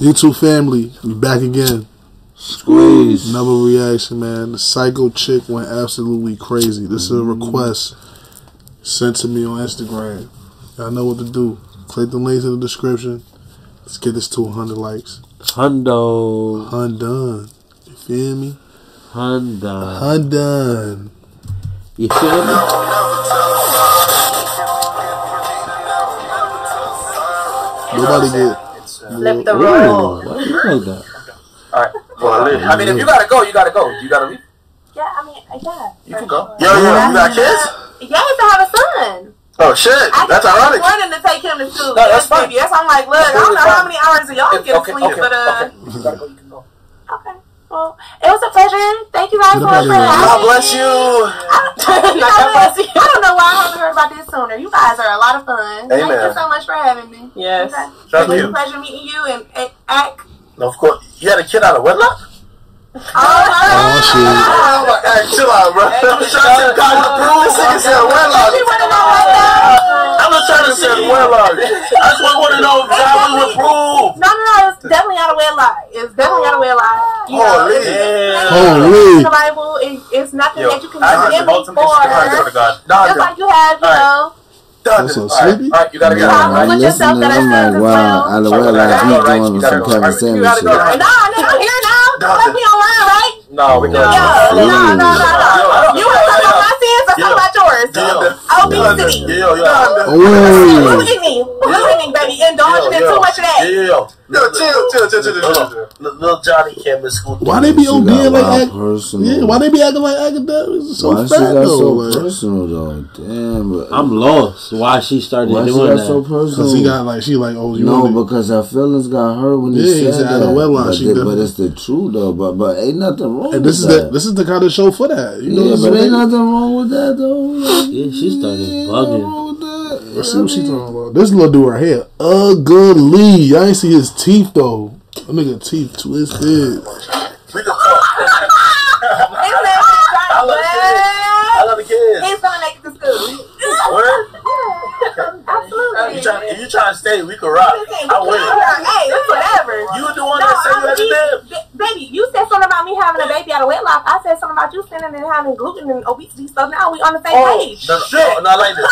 YouTube family, we back again. Squeeze. Another reaction, man. The psycho chick went absolutely crazy. This is a request sent to me on Instagram. Y'all know what to do. Click the links in the description. Let's get this to 100 likes. Hundo. Hundun. You feel me? Hundun. Hundun. You feel me? Nobody get. Flip the road. Alright. Well, I mean, if you gotta go, you gotta go. You gotta leave? Yeah, I mean, yeah. You can go. Yo, you got kids? Yeah, I have a son. Oh, shit. That's ironic. I wanted to take him to school. No, that's fine. Yes, I'm like, look, I don't know how many hours y'all get to sleep, but you gotta go, you can go. Okay. Well, it was a pleasure. Thank you guys for having me. God bless you. I don't know why I haven't heard about this sooner. You guys are a lot of fun. Amen. Thank you so much for having me. Yes. Thank you. It was a pleasure meeting you and Ak. No, of course. You had a kid out of wedlock? Oh, shit. Hey, chill out, bro. I'm trying to prove this nigga said wedlock. I'm not trying to say wedlock. I just want to know if I was approved. No. It's definitely out of wedlock. It's definitely out of wedlock. Holy! Survival is nothing that you can give me for. Just like you have, you know. I'm so sleepy. Alright, you gotta go. I'm listening. I'm like, wow. Out of wedlock. He's going with some Kevin Samuels. No, here now. Don't let me online, right? No, we can't. No. You want to talk about my sins or talk about yours? Obesity. Losing me, baby. Indulging in too much of that. No, chill. Little Johnny can't miss school. Why they be ODing like that? Yeah, why they be acting like academics? So why fat though? So personal though. Damn, but I'm lost. Why she started doing that? So personal. Cause he got like she like oh you no wanted. Because her feelings got hurt when he said that. But it's the truth though. But ain't nothing wrong. And this with is that. This is the kind of show for that. You know but ain't nothing wrong with that though. Yeah, she started bugging. Let's see what she's talking about. This little dude right here, ugly. Y'all ain't see his teeth though. That nigga teeth twisted. I love the kids. He's gonna make it to school. Absolutely. You trying to stay? We can rock. I win. Hey, it's whatever. You the one that said you had to live. Baby, you said something about me having a baby out of wedlock. I said something about you sinning and having gluten and obesity. So now we on the same page. No, not like this.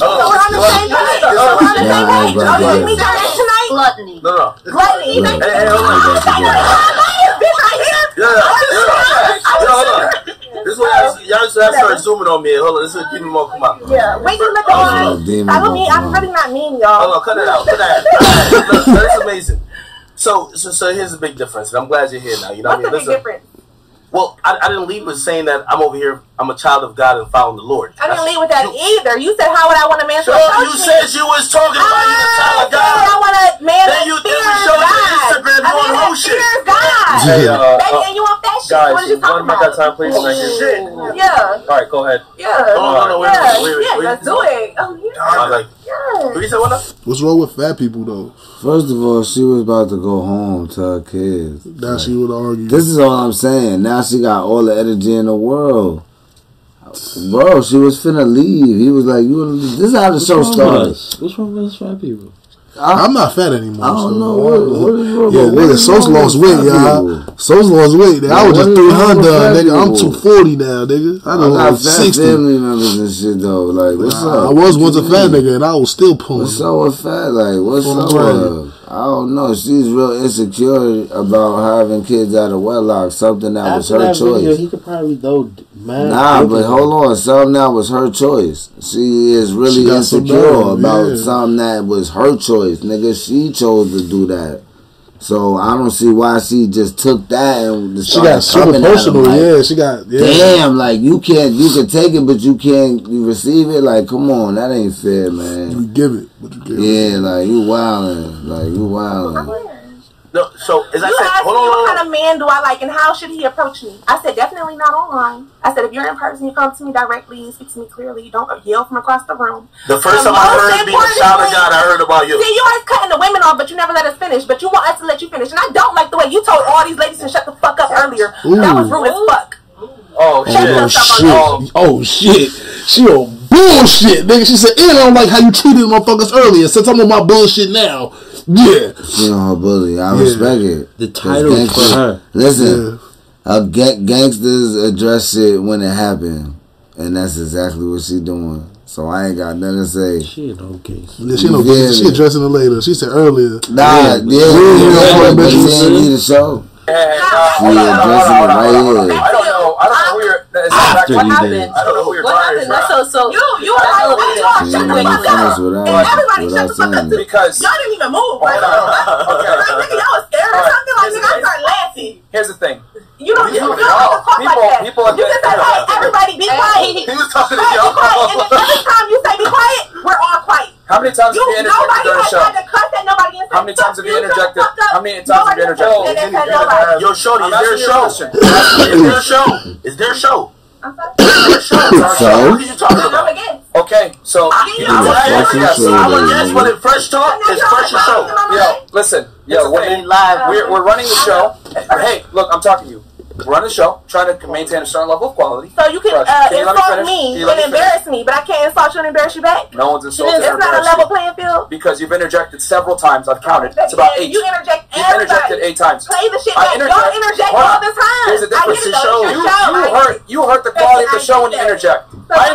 So we're on the same page. Oh, you meet that tonight? Gluttony. Yeah. This is what y'all used to have started zooming on me. Hold on, this is what people come out. Yeah, when you look at me, I'm really not mean, y'all. Hold on, cut it out. Look, that's amazing. So here's a big difference, and I'm glad you're here now. You know what I mean? What's the big difference? Well, I didn't leave with saying that I'm over here, I'm a child of God and following the Lord. I didn't leave with that either. You said, how would I want a man to approach me? You said you was talking about you a child of God. I want a man to fear God. Then you showed your Instagram on whole shit. And you want that shit. Guys, what are you talking about? Got time, please. Yeah. All right, go ahead. Yeah. No, wait. Let's do it. Oh, yeah. What's wrong with fat people though? First of all, she was about to go home to her kids. Now she would argue. This is all I'm saying. Now she got all the energy in the world. Bro, she was finna leave. He was like, "You." This is how the show started. What's wrong with us fat people? I'm not fat anymore. I don't know. What is So's lost weight, y'all. So's lost weight. I was just 300, nigga. I'm 240 now, nigga. I don't know. 60. Family members and shit, though. Like, what's up? I was once a fat nigga, and I was still pulling. So fat, like, what's up? I don't know. She's real insecure about having kids out of wedlock. Something that was her choice. He could probably though. Nah, but hold on. Something that was her choice. She is really insecure about something that was her choice, nigga. She chose to do that. So I don't see why she just took that and she got super personal. Like, damn, like you can take it, but you receive it. Like, come on, that ain't fair, man. You give it, but you give it. Yeah, like you wildin'. No, so as I said, what kind of man do I like, and how should he approach me? I said definitely not online. I said if you're in person, you come to me directly, you speak to me clearly, you don't yell from across the room. The first time I heard being a child of God, I heard about you. See, you always cutting the women off, but you never let us finish. But you want us to let you finish, and I don't like the way you told all these ladies to shut the fuck up earlier. Ooh. That was rude as fuck. Oh shit! She on bullshit, nigga. She said, "I don't like how you treated motherfuckers earlier. Since I'm on my bullshit now." Yeah. You know her bully. I respect it. The title for her. Listen, gangsters address shit when it happened, and that's exactly what she doing. So I ain't got nothing to say. She don't care. She addressing it later. She said earlier. Nah, yeah. But she ain't need the show. She addressing it right here. I don't know where you're. What happened? So you and I talked. Shut the fuck up. And everybody shut the fuck up too, because y'all didn't even move. Like, y'all was scared or something. Like, nigga, I started laughing. Here's the thing. You don't talk like that. You just say, hey, everybody, be quiet. He was talking to y'all. And every time you say be quiet, we're all quiet. How many times have you interjected during the show? How many times have you interjected? Yo, Shorty, is there a show? Is there a show? I'm sorry. So? What are you talking about? Okay, so I guess when fresh talk is fresh show. Yo, listen. Yo, we're live. We're running the show. Hey, look, I'm talking to you. Run the show, trying to maintain a certain level of quality. So you can insult me and embarrass me, but I can't insult you and embarrass you back. No one's insulted. It's not a level playing field. Because you've interjected several times. I've counted. It's about 8. You've interjected 8 times. Play the shit back. Don't interject all the time. There's a difference in shows. You hurt the quality of the show when you interject. I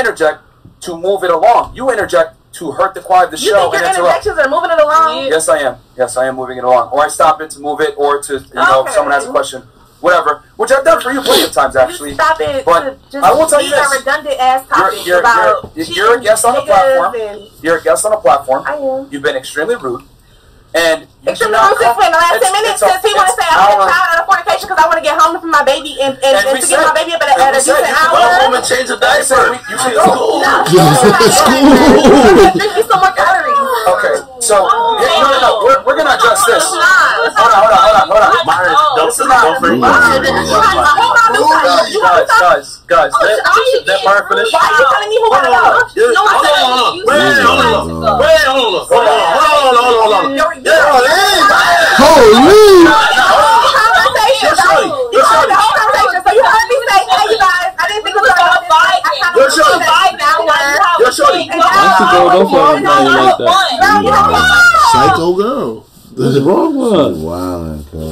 interject to move it along. You interject to hurt the quality of the show. You think your interjections are moving it along? Yes, I am. Yes, I am moving it along. Or I stop it to move it, or to, if someone has a question. Whatever. Which I've done for you plenty of times, actually. Stop it. But just I will tell you this. Redundant-ass topics about you're a guest on the platform. You're a guest on a platform. I am. You've been extremely rude. And extremely rude since when? The last 10 minutes? Since he want to say I'm a child out of fornication because I want to get home from my baby and to get my baby up at a decent hour. You can go home and change a diaper. You can go home. No. Drink me some more calories. Okay. So, no. We're going to address this. Hold on. Guys, let Myra finish. Why are you telling me who I am? Hold on. Holy! So you heard me say, hey, you guys, I didn't think it was going to fight. I kind of feel like now you're shorty. Psycho girl. What's wrong with her? Wow,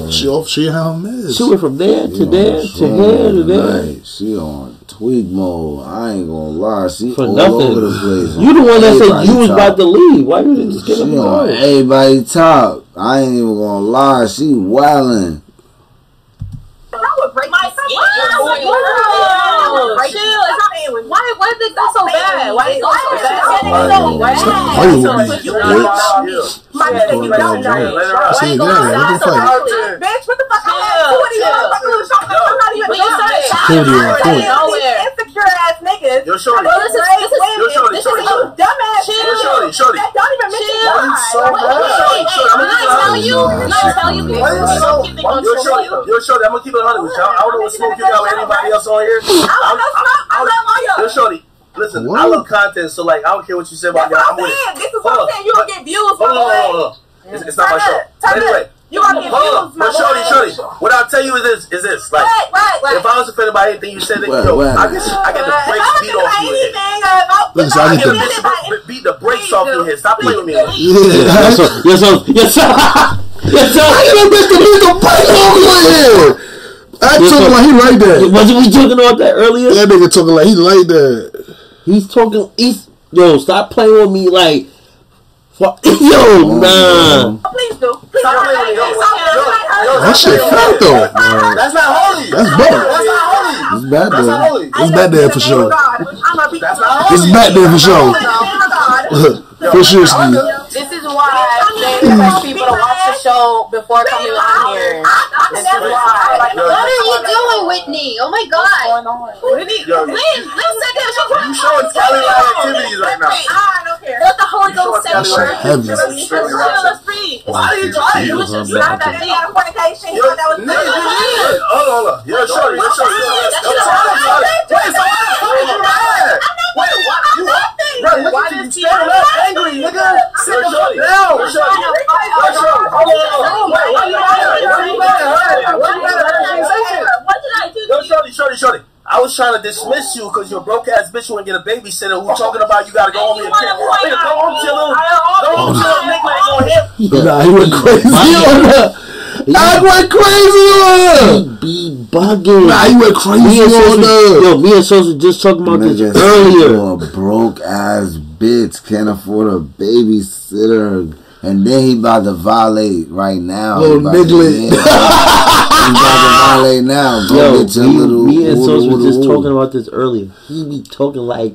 she how missed. She went from there to there to here to there. She on tweak mode. I ain't gonna lie. She for all nothing. Over the place. You the one that said you was about to leave. Why you didn't just get him on everybody top? I ain't even gonna lie. She wildin'. That would break my skin. Why did it go so bad? Why did it go so bad? My nigga, you don't drink. Bitch, what the fuck? I have 40 motherfuckers. I'm not even drunk. Insecure ass niggas. Yo, shorty. This is dumbass shit. Don't even mention God. I'm gonna tell you. Yo, shorty, I'm gonna keep it 100 with y'all. I don't know what smoke you got with anybody else on here. I don't know smoke. I love all y'all. Yo, shorty. Listen, what? I love content, so like I don't care what you say about y'all. I'm with it. This is what I'm saying. You gonna get views, my boy. It's not my show. Anyway, you gonna get views, my boy. Shorty, what I'll tell you is this. Like, if I was offended by anything you said, I get the brakes beat off you. Listen, I get beat the brakes off you here. Stop playing with me. Yes, sir. I ain't gonna beat the brakes off you here. I talking like he like that. Wasn't we talking about that earlier? That nigga talking like he like that. He's talking. Yo, stop playing with me like. Fuck. Yo, nah. Please do. Please stop playing with me. That shit fat though. That's not holy. That's bad. It's bad though. It's bad there for sure. It's bad there for sure. For sure, Steve. They expect people to watch the show before coming on here. What are you doing, Whitney? Oh my God! Whitney, Lynn said that you showing Kelly activities right now. I don't care. Let the Holy Ghost send you. Why are you talking? You was just not that thing out of fornication. You thought that was good. Hold on. You're shorty. I I was trying to dismiss you because you're a broke ass bitch who ain't get a babysitter who talking about you gotta go home and kill him. Nigga, go home till him. Go home till him, nigga, ain't gonna hit him. Nah, he went crazy on her. I went crazy on her. Be bugging. Nah, he went crazy on her. Yo, me and Sos were just talking about this earlier. You're a broke ass bitch, can't afford a babysitter. And then he about to violate right now. Little nigga. He about to violate now. Yo, me and Sos were just talking about this earlier. He be talking like,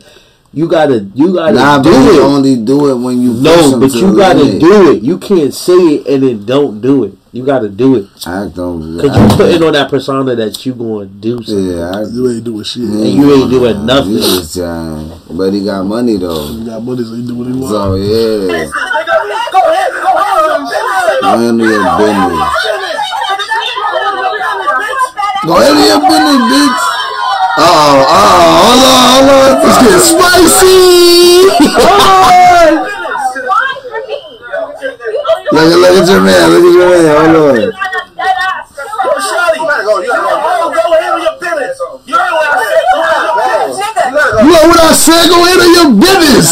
you gotta nah, do it. You only do it when you no, but you gotta do it. You can't say it and then don't do it. You gotta do it. I don't. Cause you putting on that persona that you gonna do something. Yeah, you ain't doing shit. And you ain't doing nothing. But he got money though. He got money, so he do what he wants. So yeah. Go handle your business, bitch. Hold on. It's getting spicy. Hold on. Look at your man. Hold on. Yo, Shawty, you gotta go. Go handle your business. You heard what I said. Go handle your business.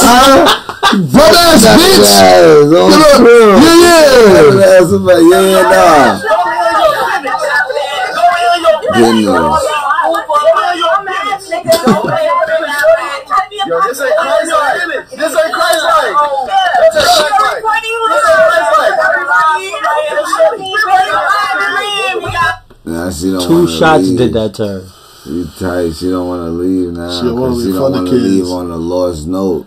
Butt ass bitch. Yo, this ain't crazy like. Nah, she don't Two shots leave. Did that to her. You tight. She don't want to leave now. She don't want to leave on a lost note.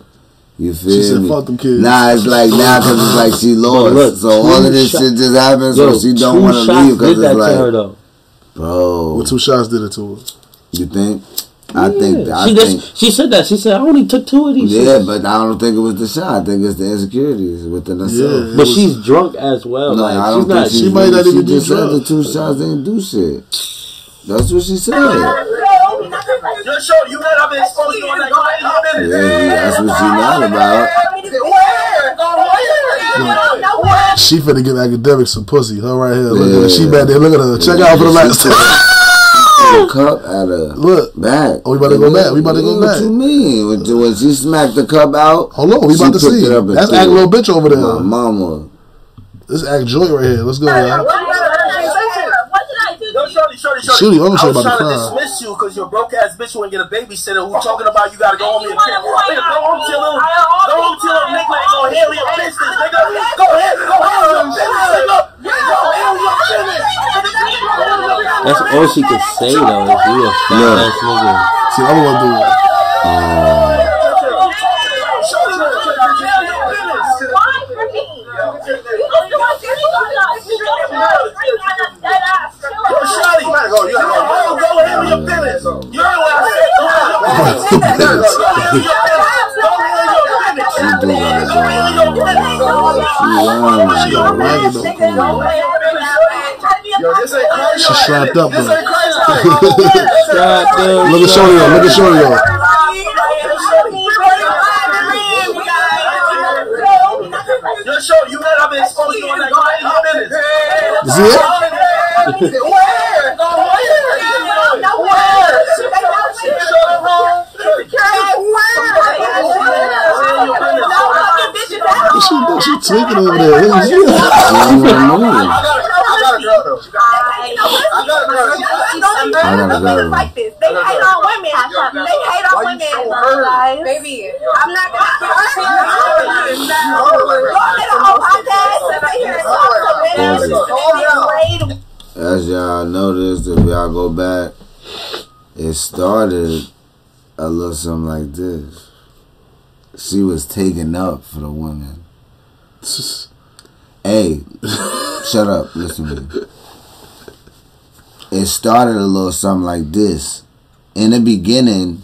You feel me? She said, fuck them kids. Nah, it's like now because it's like she lost. Look, so all of this shit just happens, so she don't want to leave because it's like, to her, though. Bro. Well, two shots did it to her. You think? Yeah. I think she said that. She said I only took two of these. Yeah, shots. But I don't think it was the shot. I think it's the insecurities within herself. Yeah, but she's drunk as well. No, like, I don't think she might not even be drunk. She just said the two shots didn't do shit. That's what she said. You let up exposed on that. Yeah, that's what she lied about. She finna give academics some pussy. Her right here. Look at her. She back there. Look at her. Check out for the last time. Cup at her. Look back. Oh, we about to go back. What you mean? When she smacked the cup out. Hold on, we about to see. That's act little bitch over there. My mama. This act joint right here. Let's go. Shooty, I'm trying to dismiss you because you're a broke ass bitch who ain't get a babysitter who talking about you gotta go home and kill him. Nigga, go home till him. Go home till him. Nigga ain't gonna handle your business. Nigga, go ahead. Go home. That's all she could say though. If you a fat ass nigga. See, I'm gonna do it. She strapped up, bro. Look at Shorty, yo. You had up exposed on that guy in 5 minutes. She tweaking over there. I got a girl. Like this. They hate on women. They hate on women. Baby, I'm not going to hurt you. Y'all did a whole podcast and I hear it talk. As y'all noticed, if y'all go back, it started a little something like this. She was taken up for the women. Hey, shut up, listen to me. It started a little something like this. In the beginning,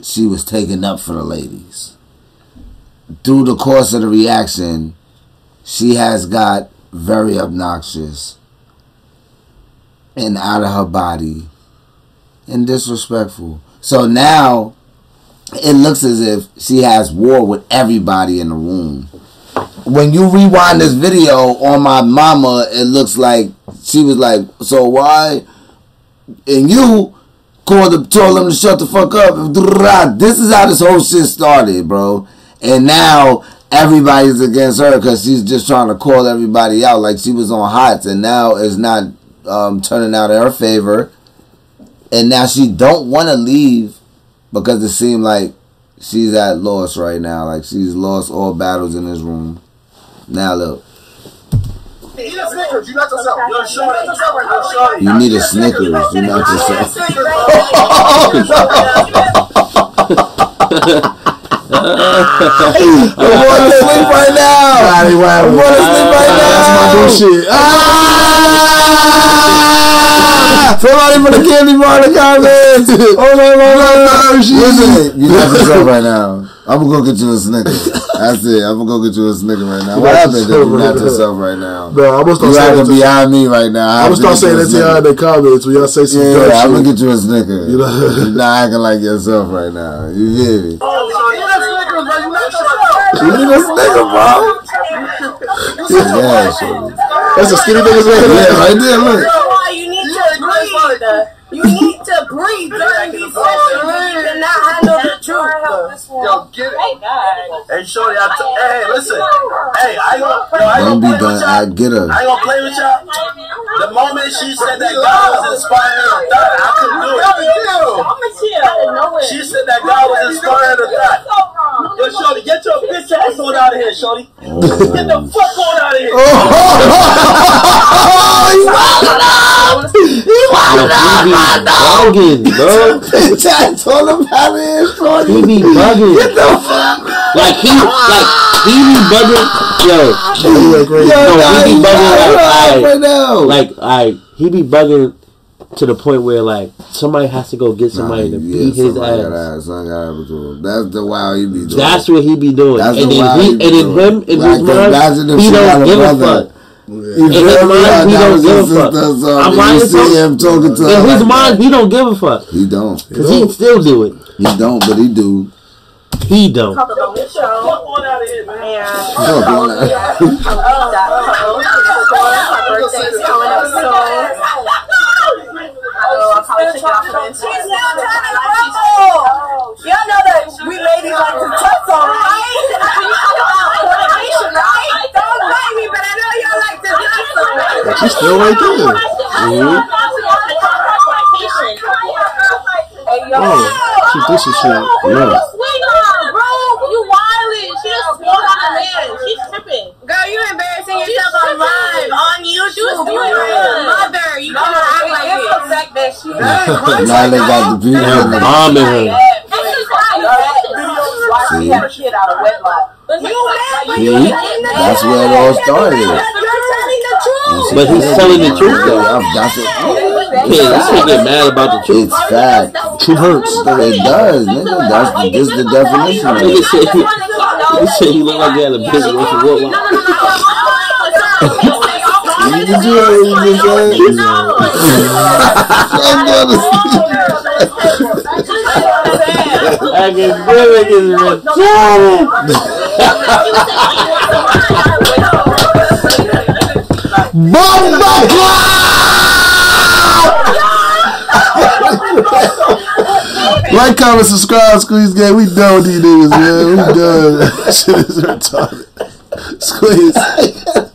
she was taken up for the ladies. Through the course of the reaction, she has got very obnoxious and out of her body and disrespectful. So now, it looks as if she has war with everybody in the room. When you rewind this video on my mama, it looks like she was like, so why? And you, Called him, told him to shut the fuck up. This is how this whole shit started, bro. And now everybody's against her because she's just trying to call everybody out like she was on Hots, and now it's not turning out in her favor. And now she don't want to leave because it seemed like she's at loss right now. Like she's lost all battles in this room. Now look. Eat a Snickers, you not yourself. You're short. You need a Snickers, you not yourself. I want to sleep right now. I want to sleep right now. That's my bullshit. Somebody put a candy bar in the comments. Hold on. Listen, you're not yourself right now. I'm gonna go get you a Snickers. That's it. I'm gonna go get you a Snickers right now. What happened that you knocked yourself right now? Bro, I'm gonna start saying that behind me right now. I'm gonna start saying that to y'all in the comments when y'all say some shit. Yeah, I'm gonna get you a Snickers. You know? You're not acting like yourself right now. You hear me? You need a Snickers, bro. Yeah, shit. That's a skinny nigga's right there. Yeah, right there, look. You need to breathe during these sessions. You cannot handle the truth. Yo, get it. Hey, shorty, hey, listen. Hey, I ain't gonna play with y'all. The moment she said that God was inspiring her to thought, I couldn't do it. She said that God was inspiring her to thought. Yo, shorty, get your bitch ass on out of here, shorty. Get the fuck on out of here. Bugging, bro. I told him how it is, bro. He be bugging. Get the fuck out. Like he be bugging. He be bugging. He be bugging to the point where like somebody has to go get somebody to beat his ass. That's the wild he be doing. That's what he be doing. That's and then him in his mind, he don't give a fuck. Yeah. In his mind, he don't give a fuck. In his mind, he don't give a fuck. He don't. Because he still do it. He don't, but he do. He don't. Y'all know that we ladies like to touch on, right? Don't blame me, but I know y'all like to touch on, right? She's still right there. She does this shit. Bro, you wildin'. She just pulled out of hand. She's tripping. Girl, you embarrassing yourself on live, on YouTube. You and mother, you cannot act like this. Now they got the beauty of the mom in her. See? Yeah, that's where it all started. But he's telling the truth, though. You can't get mad about the truth. It's fact. Truth hurts. It does, nigga. That's the definition of it. He said he looked like he had a business with a woodlock. I can feel it in my chest. Bomba clap! Like, comment, subscribe, Squeeze Gang. We done with these niggas, man. We done. Shit is retarded. Squeeze.